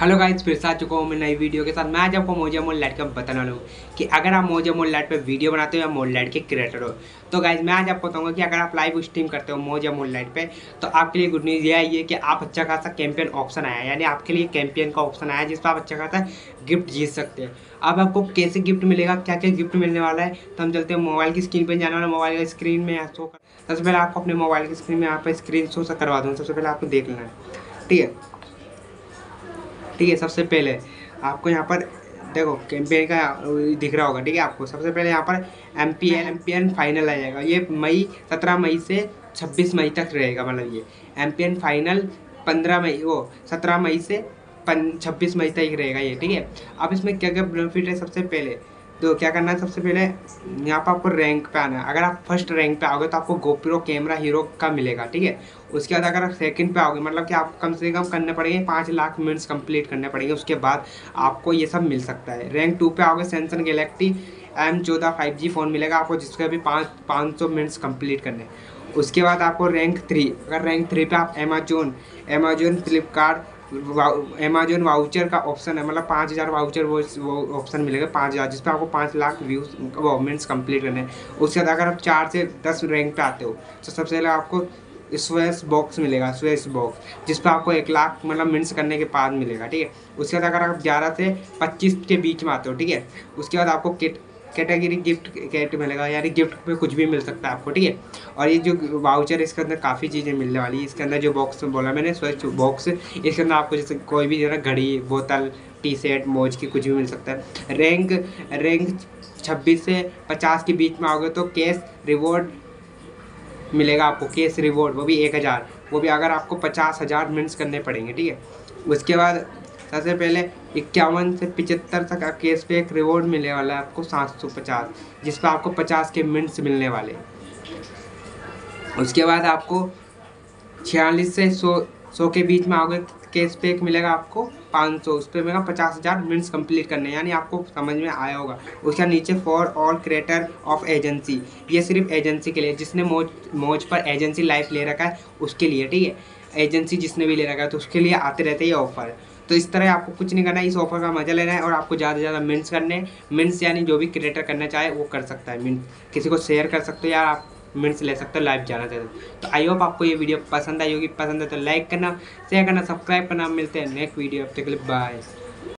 Hello guys, फिर से आ चुका हूँ मैं नई वीडियो के साथ। मैं आज आपको मोज मोल लाइव का बताने वाला हूँ कि अगर आप मोज मोल लाइव पे वीडियो बनाते हो या मोल लाइव के क्रिएटर हो, तो गाइस मैं आज आपको बताऊँगा कि अगर आप लाइव स्ट्रीम करते हो मोज मोल लाइव पे, तो आपके लिए गुड न्यूज़ ये आई है कि आप अच्छा खासा कैंपेन ऑप्शन आया है, यानी आपके लिए कैंपेन का ऑप्शन आया है जिस पर आप अच्छा खासा गिफ्ट जीत सकते हैं। अब आपको कैसे गिफ्ट मिलेगा, क्या क्या गिफ्ट मिलने वाला है, तो हम चलते हैं मोबाइल की स्क्रीन पर। जाने वाला मोबाइल की स्क्रीन में यहाँ शो कर, सबसे पहले आपको अपने मोबाइल की स्क्रीन में यहाँ पर स्क्रीन शो करवा दूँगा। सबसे पहले आपको देख लेना है, ठीक है सबसे पहले आपको यहाँ पर देखो कैंपेन का दिख रहा होगा, ठीक है। आपको सबसे पहले यहाँ पर एम पी एन फाइनल आ जाएगा। ये 17 मई से 26 मई तक रहेगा, मतलब ये एम पी एन फाइनल 17 मई से 26 मई तक रहेगा ये, ठीक है। अब इसमें क्या क्या बेनिफिट है, सबसे पहले तो क्या करना है, सबसे पहले यहाँ पर आपको रैंक पे आना है। अगर आप फर्स्ट रैंक पे आओगे तो आपको गोप्रो कैमरा हीरो का मिलेगा, ठीक है। उसके बाद अगर आप सेकंड पे आओगे, मतलब कि आपको कम से कम करने पड़ेंगे 5 लाख मिनट्स कंप्लीट करने पड़ेंगे, उसके बाद आपको ये सब मिल सकता है। रैंक 2 पे आओगे Samsung Galaxy M14 5G phone मिलेगा आपको, जिसका भी 500 मिनट्स कंप्लीट करने। उसके बाद आपको रैंक 3, अगर रैंक 3 पे आप अमेजोन फ्लिपकार्ट अमेजोन वाउचर का ऑप्शन है, मतलब 5000 वाउचर वो ऑप्शन मिलेगा 5000, जिस पर आपको 5 लाख व्यूज मिनट्स कंप्लीट करने हैं। उसके बाद अगर आप 4 से 10 रैंक पे आते हो तो सबसे पहले आपको स्वेस बॉक्स मिलेगा, स्वेस बॉक्स, जिस पर आपको 1 लाख मतलब मिनट्स करने के बाद मिलेगा, ठीक है। उसके बाद अगर आप 11 से 25 के बीच में आते हो, ठीक है, उसके बाद आपको कैटेगरी गिफ्ट कैट मिलेगा, यानी गिफ्ट में कुछ भी मिल सकता है आपको, ठीक है। और ये जो वाउचर इसके अंदर काफ़ी चीज़ें मिलने वाली है। इसके अंदर जो बॉक्स में बोला मैंने स्वच्छ बॉक्स, इसके अंदर आपको जैसे कोई भी जरा घड़ी, बोतल, टी शर्ट, मौज की कुछ भी मिल सकता है। रैंक 26 से 50 के बीच में आओगे तो कैश रिवॉर्ड मिलेगा आपको, कैश रिवॉर्ड, वो भी 1000, वो भी अगर आपको 50000 मिनट्स करने पड़ेंगे, ठीक है। उसके बाद सबसे पहले 51 से 75 तक आप केस पे एक रिवॉर्ड मिलने वाला है आपको 750, जिस पर आपको 50 के मिनट्स मिलने वाले। उसके बाद आपको 46 से 100 के बीच में आओगे केस पे एक मिलेगा आपको 500, उस पर मिलेगा 50000 मिनट्स कंप्लीट करने, यानी आपको समझ में आया होगा। उसके नीचे for all creator of agency, ये सिर्फ एजेंसी के लिए, जिसने मोज पर एजेंसी लाइफ ले रखा है उसके लिए, ठीक है। एजेंसी जिसने भी ले रखा है तो उसके लिए आते रहते ये ऑफर। तो इस तरह आपको कुछ नहीं करना है, इस ऑफर का मजा लेना है और आपको ज़्यादा से ज़्यादा मिनट्स करने, मिनट्स यानी जो भी क्रिएटर करना चाहे वो कर सकता है। मिनट्स किसी को शेयर कर सकते हो या आप मिनट्स ले सकते हो लाइव जाना चाहते हो। तो आई होप आपको ये वीडियो पसंद आई होगी, पसंद है तो लाइक करना, शेयर करना, सब्सक्राइब करना। मिलते हैं नेक्स्ट वीडियो, अब तक के लिए बाय।